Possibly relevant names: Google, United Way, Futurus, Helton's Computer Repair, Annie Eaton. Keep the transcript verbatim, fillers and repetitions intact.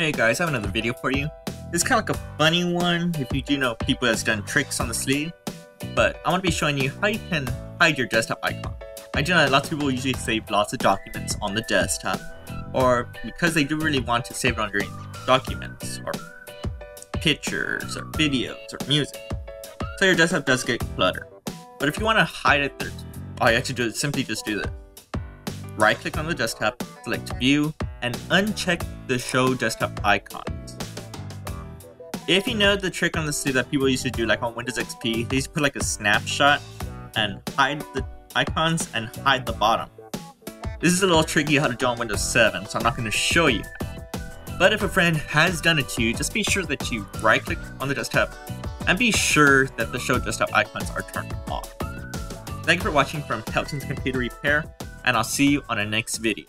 Hey guys, I have another video for you. It's kind of like a funny one if you do know people that's done tricks on the sleeve, but I want to be showing you how you can hide your desktop icon. I do know that lots of people usually save lots of documents on the desktop, or because they do really want to save it on your documents, or pictures, or videos, or music. So your desktop does get cluttered. But if you want to hide it, there, all you have to do is simply just do this. Right click on the desktop, select View, and uncheck the Show Desktop Icons. If you know the trick on the sleeve that people used to do, like on Windows X P, they used to put like a snapshot and hide the icons and hide the bottom. This is a little tricky how to do on Windows seven, so I'm not going to show you. But if a friend has done it to you, just be sure that you right click on the desktop and be sure that the Show Desktop Icons are turned off. Thank you for watching from Helton's Computer Repair, and I'll see you on the next video.